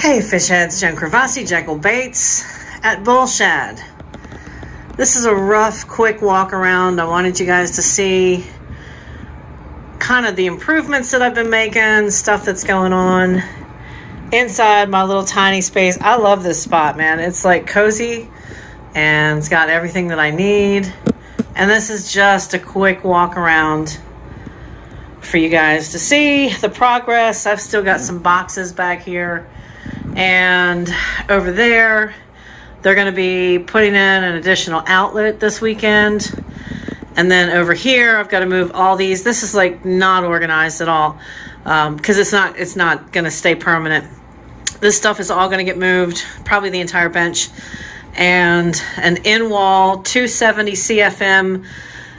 Hey fish heads, Jen Kravassi, Jekyll Baits at Bullshad. This is a rough, quick walk around. I wanted you guys to see kind of the improvements that I've been making, stuff that's going on inside my little tiny space. I love this spot, man. It's like cozy and it's got everything that I need. And this is just a quick walk around for you guys to see the progress. I've still got some boxes back here. And over there, they're going to be putting in an additional outlet this weekend. And then over here, I've got to move all these. This is like not organized at all because it's not going to stay permanent. This stuff is all going to get moved, probably the entire bench. And an in-wall 270 CFM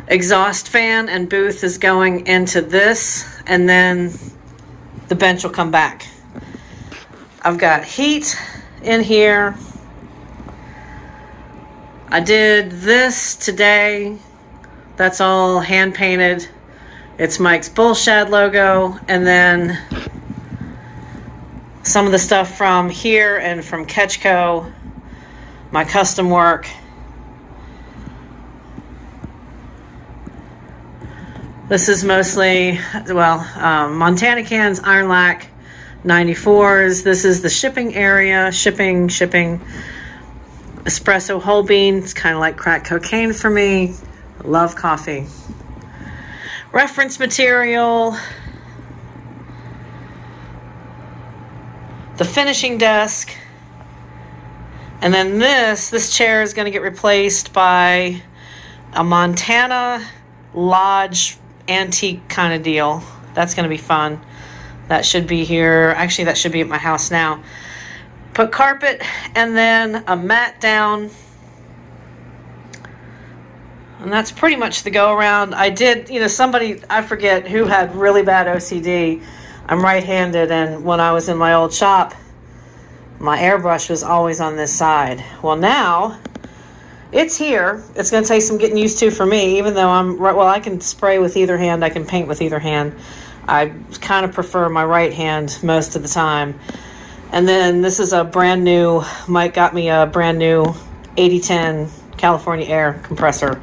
exhaust fan and booth is going into this. And then the bench will come back. I've got heat in here. I did this today. That's all hand painted. It's Mike's Bullshad logo. And then some of the stuff from here and from Ketchco, my custom work. This is mostly, well, Montana Cans, Iron Lac, 94s. This is the shipping area, shipping, espresso whole bean. It's kind of like crack cocaine for me. I love coffee. Reference material. The finishing desk. And then this chair is going to get replaced by a Montana Lodge antique kind of deal. That's going to be fun. That should be here. Actually, that should be at my house now. Put carpet and then a mat down. And that's pretty much the go around. I did, you know, somebody, I forget who had really bad OCD. I'm right-handed, and when I was in my old shop, my airbrush was always on this side. Well, now it's here. It's going to take some getting used to for me, even though I can spray with either hand. I can paint with either hand. I kind of prefer my right hand most of the time. And then this is a brand new, Mike got me a brand new 8010 California Air compressor.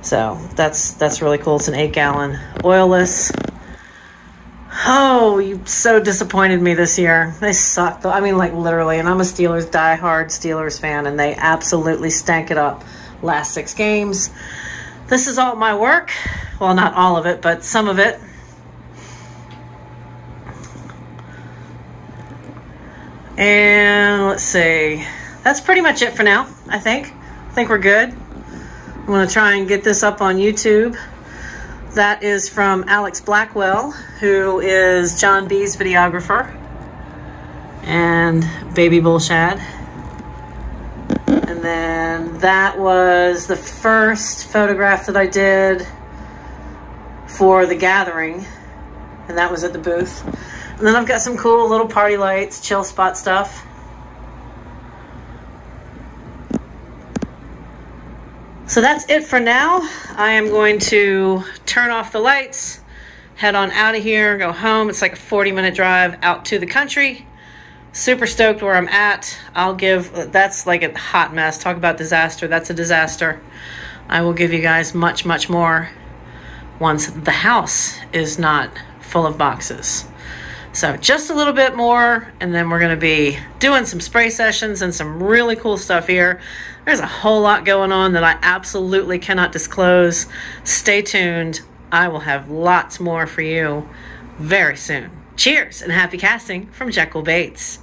So that's really cool. It's an 8-gallon oilless. Oh, you so disappointed me this year. They sucked. I mean, like literally. And I'm a Steelers, diehard Steelers fan, and they absolutely stank it up last 6 games. This is all my work. Well, not all of it, but some of it. And let's see, that's pretty much it for now. I think we're good. I'm going to try and get this up on YouTube. That is from Alex Blackwell, who is John B's videographer, and Baby Bullshad. And then that was the first photograph that I did for the gathering, and that was at the booth. And then I've got some cool little party lights, chill spot stuff. So that's it for now. I am going to turn off the lights, head on out of here, go home. It's like a 40-minute drive out to the country. Super stoked where I'm at. That's like a hot mess. Talk about disaster. That's a disaster. I will give you guys much, much more once the house is not full of boxes. So just a little bit more, and then we're going to be doing some spray sessions and some really cool stuff here. There's a whole lot going on that I absolutely cannot disclose. Stay tuned. I will have lots more for you very soon. Cheers and happy casting from Jekyll Baits.